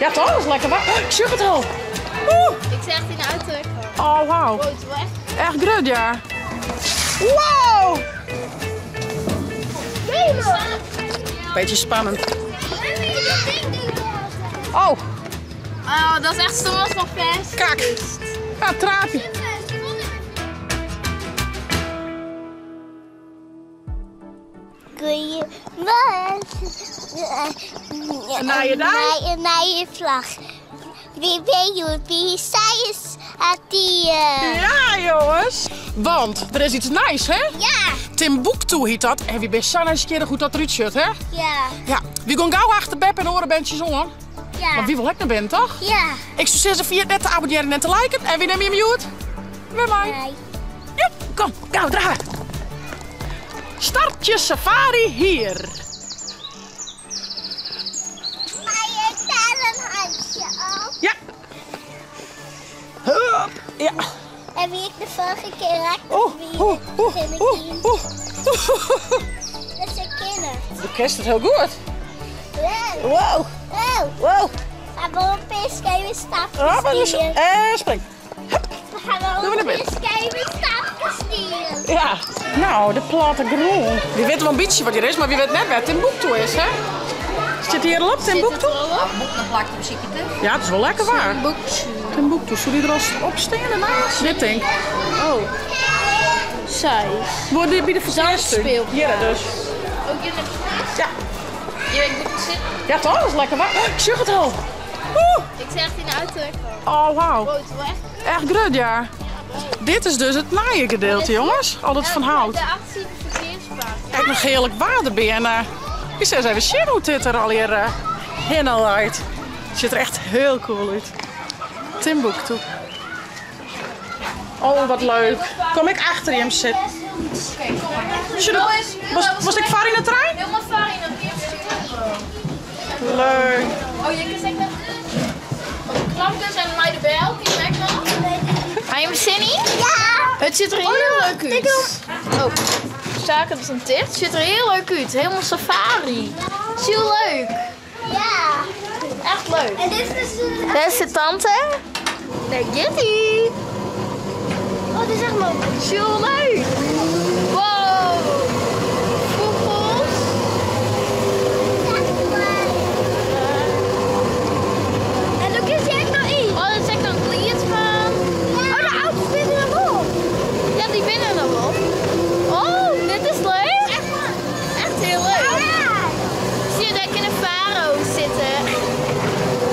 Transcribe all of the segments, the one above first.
Ja toch, dat is lekker warm. Oh, ik zie het al. Oeh. Ik zeg het in de auto. Oh wauw. Wow, het is wel echt groot, ja. Wow. Beetje spannend. Oh. Oh, dat is echt stom als nog best. Kijk. Ja, traapje. Naar je vlag. Wie ben je? Wie zij is die. Ja, jongens. Want er is iets nice, hè? Ja. Timboektoe heet dat. En wie ben Sanne eens keer goed dat eruit shirt, hè? Ja. Ja. Wie kon gauw achter Beb en orenbandjes jongen? Ja. Want wie wil lekker bent, toch? Ja. Ik zou zeggen via net te abonneren en te liken. En wie neem je mute? Bij mij. Nee. Ja, kom, gauw, draai. Start je safari hier. Maar je daar een handje op. Ja. Hup. Ja. En wie ik de vorige keer raakte, dat is een kinder. De kerst is heel goed. Wow. Wow. Wow. Maar waarom eens kijken stapjes stieren? Spring. Hup. We gaan wel eens kijken stapjes stieren. Ja. Nou, de platte groen. Wie weet wel een beetje wat hier is, maar wie weet net waar Timboektoe is, hè? Zit hier al op, Timboektoe? Ja, het is wel lekker waar. Timboektoe, zullen die er al op stenen naast? Dit denk ik. Oh. Zij. Worden die bij de verzameling? Ja, dus. Ook in de ja. Ja, toch? Dat is lekker waar. Oh, ik zie het al. Oeh. Ik zeg het in de auto. Oh, wauw. Wow, echt groot, ja. Dit is dus het naaien gedeelte, jongens. Al dat van hout. Kijk, nog heerlijk water bij. En ik zei eens even zien hoe dit er al hier heen al uit. Het ziet er echt heel cool uit. Timboektoe. Oh, wat leuk. Kom ik achter hem zitten. Was ik var in de trein? Helemaal var in de trein. Leuk. Oh, je kunt zeggen. Klanten zijn mij de bel. Die zijn wel. Ga je hem zin in? Ja! Het ziet er heel leuk uit. Oh, Sake is een ticht. Het ziet er heel leuk uit. Helemaal safari. Ja. Zie je leuk? Ja. Echt leuk. En dit is dus... Daar is de tante. Nee, Kitty. Oh, dit is echt leuk. Zie je leuk? Wow. Vogels. En ook is hier nog iets. Oh, dat is echt een kliet van. Die binnen dan wel. Oh, dit is leuk. Echt heel leuk. Ja. Zie je dat ik in een faro zitten?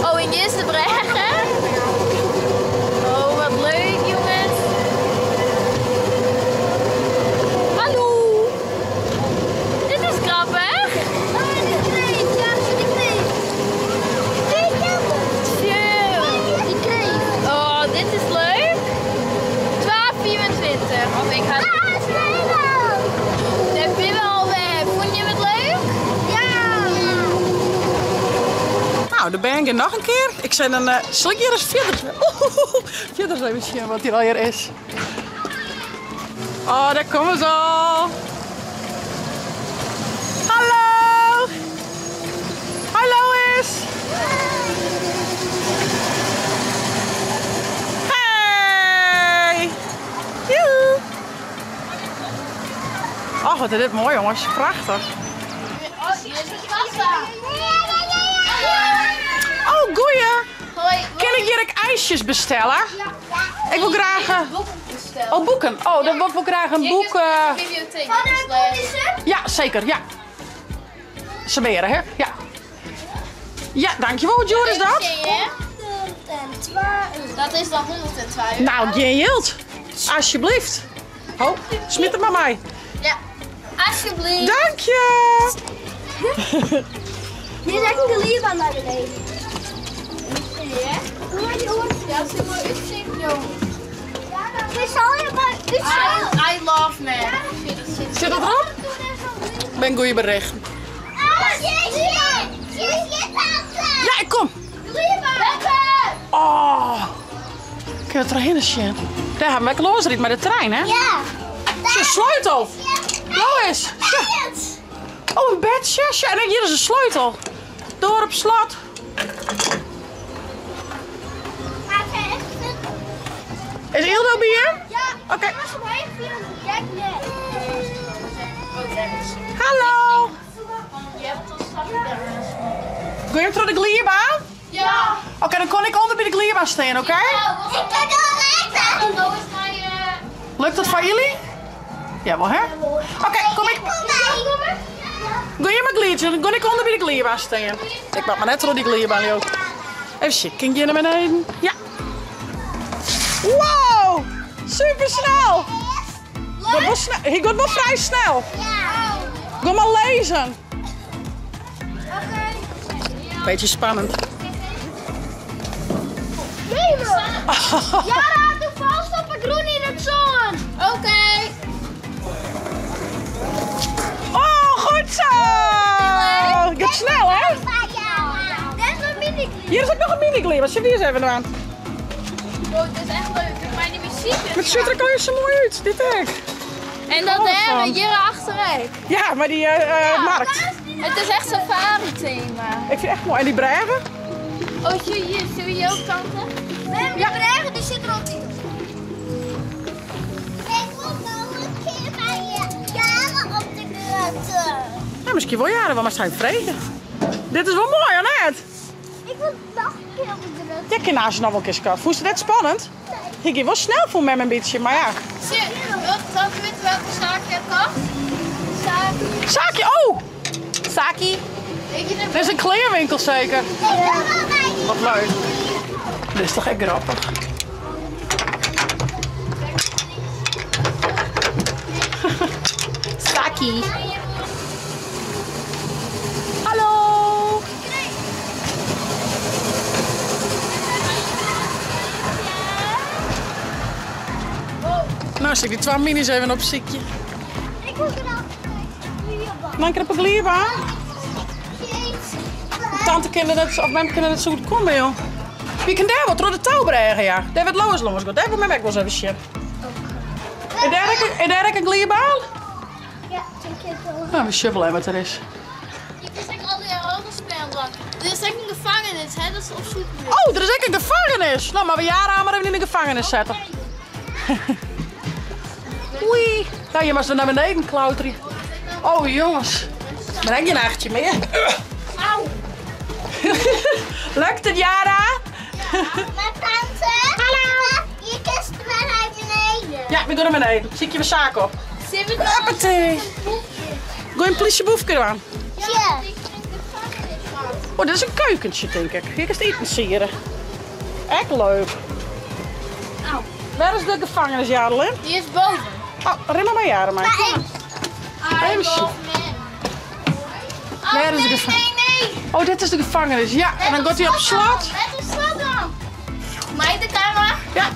Oh, en hier is de bregen. Oh, wat leuk jongens. Hallo. Dit is grappig. Oh, dit kreeg. Ja, die kreeg. Die kreeg. Oh, dit is leuk. Of ik ga... Ah, het is leuk! De pibbel al weg. Vond je het leuk? Ja! Nou, de bank nog een keer. Ik zet een slikje eens verder. Verder zijn misschien wat hier al hier is. Oh, daar komen ze al. Hallo! Hallo eens! Hey! Joe! Oh, wat is dit mooi jongens, prachtig. Oh, goeie. Kan ik hier ook ijsjes bestellen? Ik wil graag... Oh, boeken. Oh, dan wil ik graag een boek... Ja, zeker, ja. Serveren, hè? Ja. Ja, dankjewel. Wat duur is dat? Dat is dan 102 €. Nou, geen geld. Alsjeblieft. Ho, smit het maar mij. Ja, alsjeblieft. Dank je. Nu is echt een geliefd aan naar beneden. Ja? Ja, ze wil u zien, jongen. We zullen bij u zien. I love me. Zit dat erop? Ik ben goeie bericht. Ja, ik kom. Oh. Ik heb het er heen zien. Daar gaan we lekker losrijden met de trein, hè? Ja. Ze sleutel. Lois. Oh, een bedje. En hier is een sleutel. Door op slot. Kobe hier? Ja. Oké. Hallo. Kun je door de glierbaan? Ja. Oké, dan kon ik onder bij de glierbaan staan, oké? Ik kan door lekker. Lukt dat voor jullie? Ja, wel hè? Oké, kom ik. Doe je maar gliertje, dan kon ik onder bij de glierbaan staan. Ik maak maar net door die glierbaan, joh. Even chicken hier naar beneden. Ja. Wow, super snel. Hij gaat wel vrij snel. Ja. Ga maar lezen. Oké. Beetje spannend. Nee, man. Jara, doe vast op het groen in het zon. Oké. Oh, goed zo. Gaat snel, hè? Hier is ook nog een mini-glim. Wat zit hier eens even aan? Oh, dit is echt leuk. Maar die muziek. Het ziet er kan je zo mooi uit. Dit echt. En dat hebben we hier achteruit. Ja, maar die markt. Het is echt safari-thema. Ik vind het echt mooi. En die bregen? Oh, hier. Zie je hier ook kanten? Nee, die bregen die zitten er ook in. Ik wil nog een keer bij je jaren op de grotten. Nou, misschien wel jaren, maar zijn vreden. Dit is wel mooi, Annette. Ik wil nog een keer op de grotten. Ja, ik kan naast je nog wel een keer schaffen. Vond je dat spannend? Ik ging wel snel voor met mijn beetje, maar ja. Zal je weten welke zaak je hebt gehad? Sake. Sake, oh! Sake. Dat is een kleerwinkel zeker. Ja. Wat leuk. Dit is toch echt grappig. Sake. Hallo. Nou, stik die twee minis even op ziekje. Ik wil graag een dan knap ik liever aan. Tante kinderen of mijn kinderen dat zo goed komen, joh. Wie kan daar wat door de touw brengen, ja? Daar wordt Lois los. Daar wil mijn weg wel even shit. En daar heb ik een glierbaan? Ja, een keer wel. Nou, we shuffelen wat er is. Ik is ook al die andere spelblad. Er is ook een gevangenis, hè? Dat is op zoek. Oh, er is ook een gevangenis! Nou, maar we jaren aan maar even in de gevangenis zetten. Okay. Oei. Nou, je mag er naar beneden klauteren. Oh, jongens. Maar heb je een achtje meer? Auw. Lukt het, Jara? Ja, maar tante. Hallo. Je kist maar naar beneden. Ja, we gaan naar beneden. Zie ik je mijn zaak op. Hoppatee. Ga je een plisje boefje aan? Ja. Oh, dit is een keukentje, denk ik. Hier is het eten sieren. Echt leuk. Auw. Waar is de gevangenis, Jarelin? Die is boven. Oh, ren maar Jaren maar. Even zien. Waar is de gevangenis? Nee. Oh, dit is de gevangenis, ja. En dan gaat hij op slot. Let op slot dan. Maai de camera. Ja.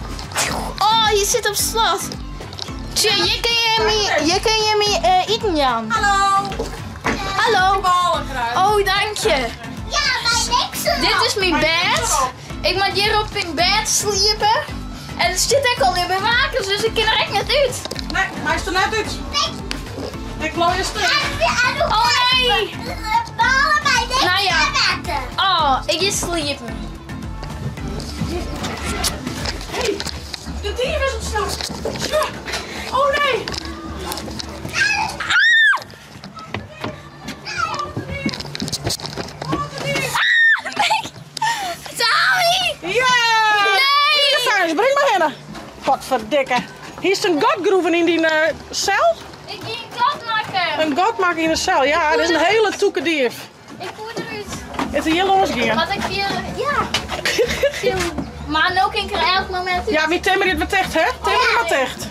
Oh, je zit op slot. Tje, je kan je mee eten, Jan. Hallo. Hallo. Oh, dank je. Ja, maar niks erop. Dit is mijn bed. Ik mag hier op mijn bed sliepen. En er zit ook al in bewakers, dus ik kan er echt net uit. Nee, hij is er net uit. Nee. Ik looi je stuk. Oh nee! Ballen bij dit nou ja. Water. Oh, ik is sliepen. Hé, hey, de dier is op slag. Ja. Oh nee! Verdikken. Hier is een godgroeven in die cel. Ik ging een god maken. Een god maken in de cel, ja. Dat is een hele toeke dier. Ik voel eruit. Het is heel losgegaan. Wat ik hier, ja. Maar ook in elk moment. Ja, wie timmer dit wat echt, hè? Timmer dit wat echt.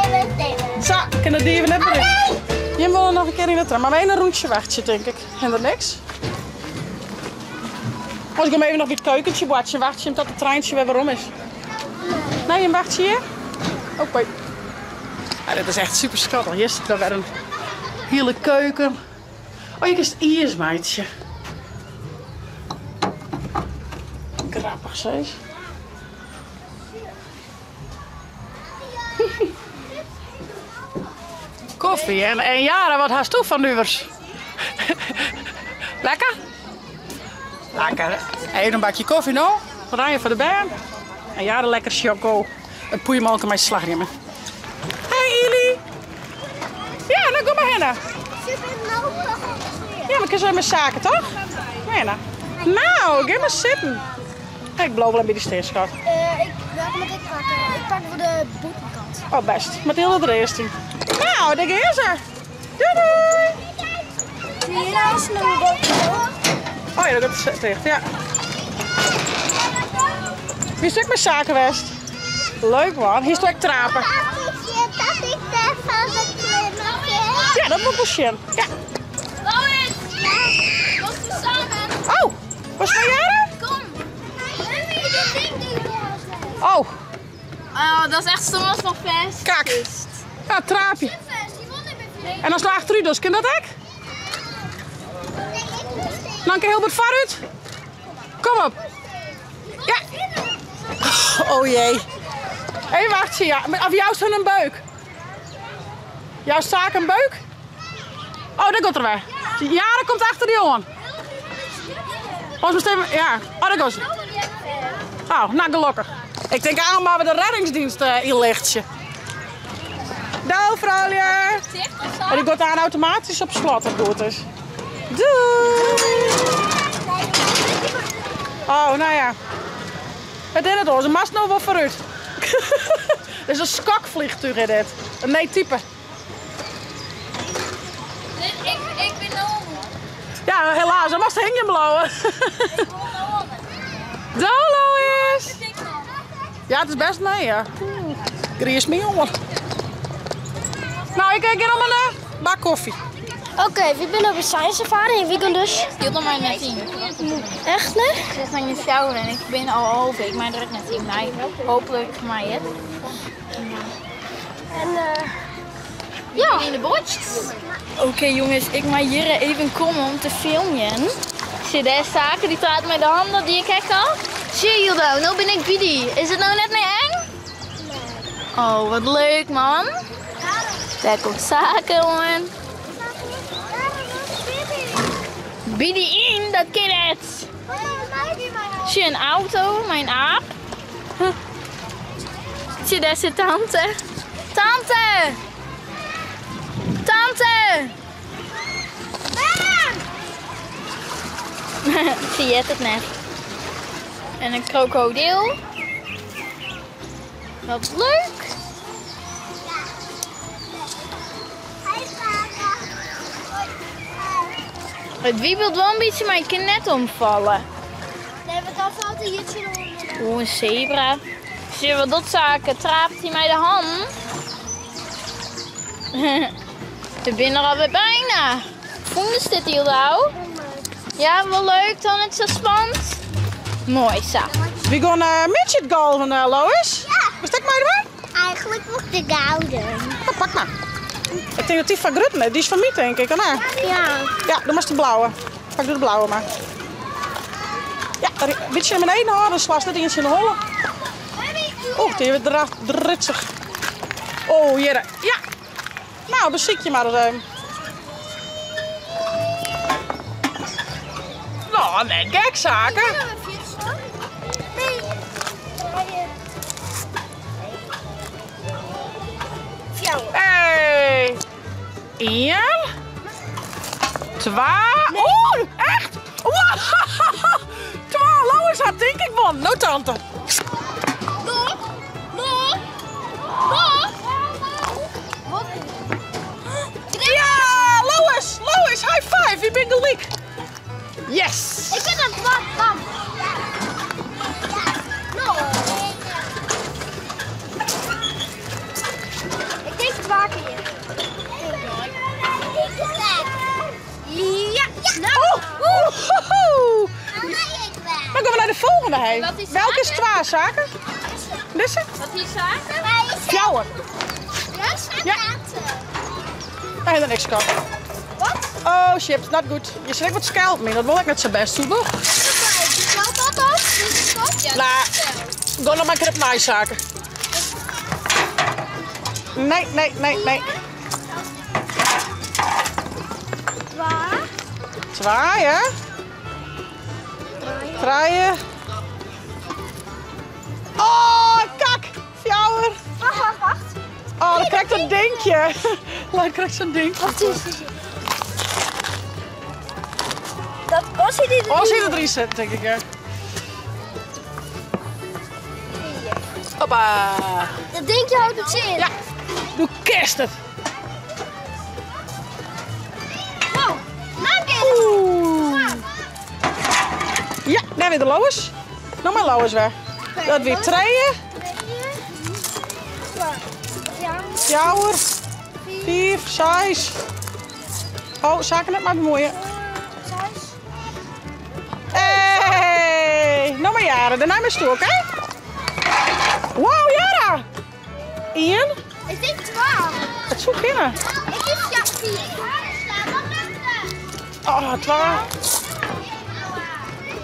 Timmer. Zo, kan dat dier weer net brengen. Je wil er nog een keer in de tram. Maar wij een roetje wachtje, denk ik. En dat niks. Als ik hem even nog in het keukentje wacht, wacht je tot het treintje weer om is. Nee, je wacht hier? Oké. Okay. Ja, dit is echt super schattig. Hier zit er weer een hele keuken. Oh, hier is het Iers, meidje. Grappig, zeg. Koffie en Jara, wat haast toe van nuwers? Lekker? Lekker. Even een bakje koffie nog. Wat heb je voor de baan? En ja, de lekker choco. Een poeimalken met slagriemen. Hey Ili! Ja, dan kom maar heen. Ja, maar kunnen we met zaken toch? Heen. Nou, ga maar zitten. Ik beloof wel een beetje steeds, schat. Ik ga met dit pakken. Ik pak voor de boekenkant. Oh, best. Mathilde er eerst in. Nou, dat is er. Doei doei! Hier is nog een boekenkant. Oh ja, dat is dicht, ja. Wie is ook met Sake West? Leuk man, hier is ook trapen. Ja, dat moet pushen. Ja. Oh, was van jou? Kom. Oh. Oh, dat is echt soms van vest. Kijk. Ja, traapje. En dan slaagt Trudos, kan dat ook? Dank je Hilbert vooruit. Kom op. Ja. Oh jee. Hé, hey, wacht je. Ja. Of jou is een beuk. Jouw Sake een beuk? Oh, dat komt er weer. Ja, dat komt achter die jongen. Ja. Oh, dat komt. Oh, nou gelukkig. Ik denk aan maar we de reddingsdienst inlichtje. Daal, vrouwje. En die gaat aan automatisch op slot, dat doet dus. Doei! Oh, nou ja. Het is het hoor, ze mast nog wel vooruit. Het is een skakvliegtuig in dit. Nee, type. Ik ben nou. Ja, helaas, ze mast hingen blauwen. Ik wil nou Dolo is! Ja, het is best mee, ja. Gries me, jongen. Nou, ik kijk hier om een bak koffie. Oké, we zijn op een science ervaring en we kunnen dus... Ik nog maar net 10. Echt, nee? Ik zit nog in de shower en ik ben al over. Ik maak er ook net 10 bij. Hopelijk voor mij het. En ja. In de botjes. Oké, jongens, ik maak hier even komen om te filmen. Zie daar Sake, die praat met de handen, die ik echt al. Zie je nou, nou ben ik Bidi. Is het nou net meer eng? Nee. Oh, wat leuk, man. Daar komt Sake, jongen. Bidi in, dat kind het! Zie je een auto, mijn aap? Zie je daar zijn tante? Tante! Tante! Zie je het net? En een krokodil. Wat leuk! Het wiebelt wel een beetje, maar ik kan net omvallen. Nee, want dan valt hij hier onder. Oeh, een zebra. Zie je wat dat Sake? Traapt hij mij de hand? We zijn er alweer bijna. Vond je dit heel leuk? Ja, wel leuk dan. Het is zo spannend. Mooi, Sake. We gaan midget golven, Lois. Ja. Bestek mij erbij? Eigenlijk mocht ik houden. Oh, pak maar. Ik denk dat die van Grutne, die is van mij denk ik. Hè? Ja. Ja, dan was de blauwe. Pak doe de blauwe maar. Ja, weet je in mijn ene haar, dan slaat net eens in de holle. Oeh, die wordt draagt ritsig. Oh, hier. Ja. Nou, beziek je maar. Nou, nee, gek Sake. Hey. 1, 2, nee. Oeh, echt! Wow. 12, Lois had denk ik won. Nou, tante. Nog. Ja, Lois, high five, je bent gelijk. Yes. Ik ben een bam. Dan gaan we naar de volgende heen. Welke is twa, Sake? Lisse? Wat is Sake? Fjouwer. Ja. Hij heeft er niks gehad. Wat? Oh shit, not good. Je schrikt wat schuilt mee, dat wil ik met zijn best doen, toch? Nou, ga nog maar een knip naar Sake. Nee. Zwaaien. Draaien. Oh, kak! Fjouwer! Wacht, wacht, wacht. Oh, dan krijg ik dat denkje. Dan krijg ik zo'n denkje. Wat is het? Dat Ossie die erin zit. Ossie die erin zit, denk ik, hè. Hoppa! Dat denkje houdt het zin. Ja, doe kerst het. Wow, lang is. Ja, daar weer de lauwers. Nog maar lauwers weer. Dat weer treien. Jouwer. 4, 6. Oh, zaken net maar bemoeien. Hey, nog maar jaren. Daarna mijn stok, hè? Wow, Jara! Ian? Ik denk 12. Het zoek binnen. Ik heb ja 4. Oh, 12.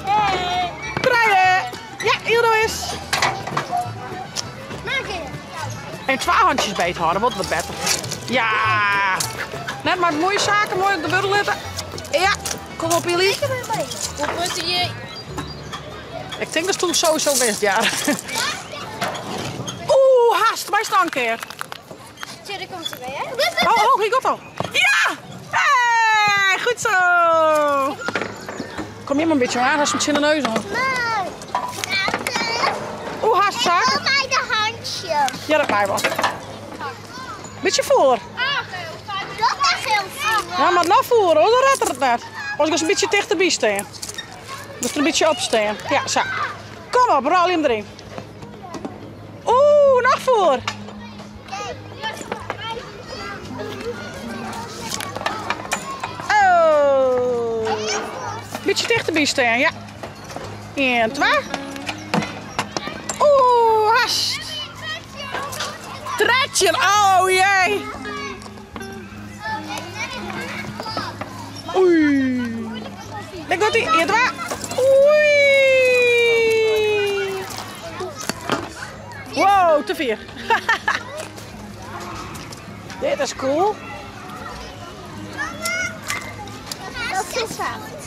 Hey. Draaien! Ja, Ildo is. Maak je. En 12 handjes beet houden, wordt wat beter. Ja! Net maar mooie zaken, mooi op de buddel letten. Ja, kom op jullie. Hoe moet je? Ik denk dat toen sowieso best, Jara. Haast, mij staan een keer. Tja, daar komt ze bij, hè? Oh, ik got al. Ja! Hey, goed zo! Kom hier maar een beetje aan, als je met z'n neus aan. Oeh, haast, zaak. Ik wil mij de handjes. Ja, dat mij wel. Beetje voor. Dat is heel veel. Ja, maar nou voor, hoor, dan redt het net. Als ik eens een beetje dichterbij staan. Dus er een beetje op staan. Ja, zo. Kom op, rol hem erin. Oeh, nog voor. Oh. Beetje dichterbij staan, ja. 1, 2. Oeh, hast. Tratje, oh jee. Oei. Daar gaat ie, 1, 2. Wow, te vier. Dit is cool. Dat is fout.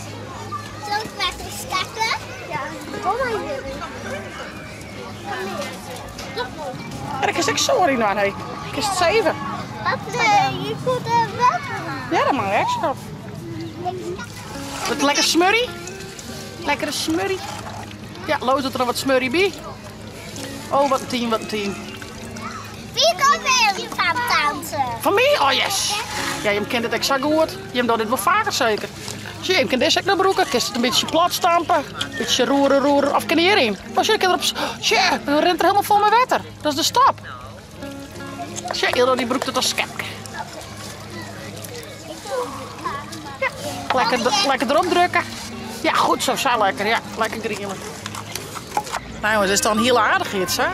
Zal ik maar eens starten? Ja. Kom maar hier. Dat is echt sorry naar hij. Ik is 7. Wat? Nee, je moet er wel. Ja, dat mag extra. Wat lekker smurrie? Lekkere smurrie. Ja, loos dat er wat smurrie bij. Oh, wat een team, wat een team. Wie komt bij jullie van dansen? Van mij? Oh, yes. Ja, je kent het exact goed. Je doet dit wel vaker zeker. Zie je, je kent dit ook naar broeken. Je kunt het een beetje plat stampen. Een beetje roeren. Of kan je hierin? Oh, zie je, erop... Zie je, dan rent er helemaal vol met water. Dat is de stap. Zie je, Ildo, die broek doet als skek. Ja, lekker erop drukken. Ja, goed zo, zo lekker. Ja, lekker grielen. Nou jongens, dat is dan heel aardig iets, hè?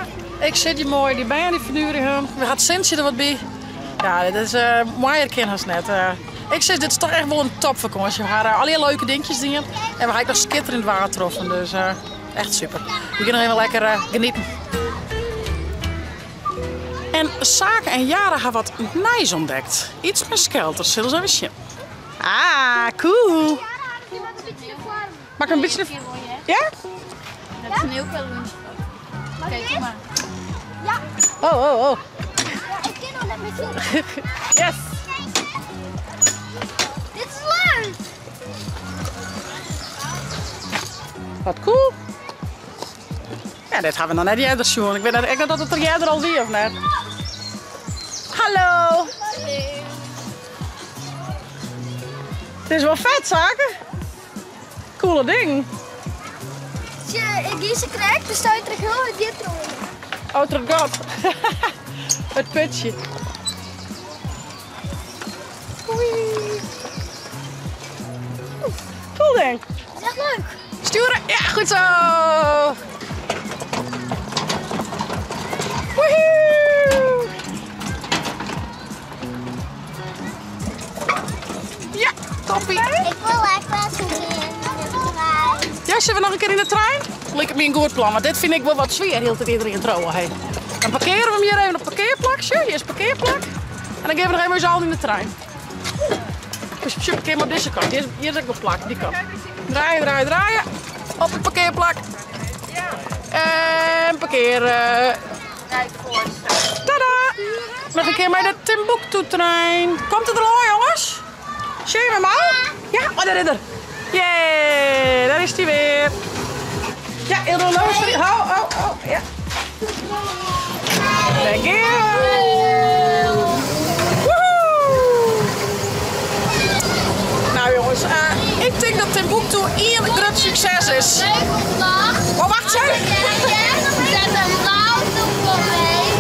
Ik zit hier mooi, die bijen die verduren hem. We gaat Sintje er wat bij. Ja, dat is mooier kinders net. Ik zeg, dit is toch echt wel een topvakantie. We gaan allerlei leuke dingetjes dingen. En we gaan nog skitter in het water offen, dus echt super. We kunnen helemaal lekker genieten. En Sake en Jara hebben wat nijs ontdekt. Iets met skelters, zullen ze even zien. Ah, cool. Maak een beetje... Ja? Dat is een heel veel lunch. Kijk maar. Ja. Oh, oh, oh. Ja, ik ken al net met je. Yes. Dit is leuk. Wat cool. Ja, dit gaan we dan net eerder zien. Ik weet echt dat het er eerder al weer of net. Hallo. Het is wel vet, Sake. Coole ding. Ik kies een krek, dan sta je terug heel in dit rol. Oh, terug dat. Het putje. Oei. Cool ding. Dat is echt leuk. Sturen. Ja, goed zo. Woehoe. Ja, toppie. Ik wil lekker zien. Ja, zullen we nog een keer in de trein? Lijkt me een goed plan, want dit vind ik wel wat zwaar, heel tijd iedereen trouwen. Hey. Dan parkeren we hem hier even op het parkeerplak. Zie, hier is het parkeerplak. En dan geven we nog even z'n allen in de trein. Dus een keer op deze kant. Hier is ook een plak, die kant. Draaien, draaien, draaien. Op het parkeerplak. En parkeren. Kijk voor. Tada! Nog een keer met de Timboektoe-trein. Komt het er al, jongens? Zie je hem al? Ja? Oh, daar is hij. Jee, daar is hij weer. Ja, heel de horloge. Oh, ja. Thank you. Ik denk dat Timboektoe hier een groot succes is. Leuke vlag. Oh, wacht, zeg. Ja, jij hebt een blauw doek voor mij.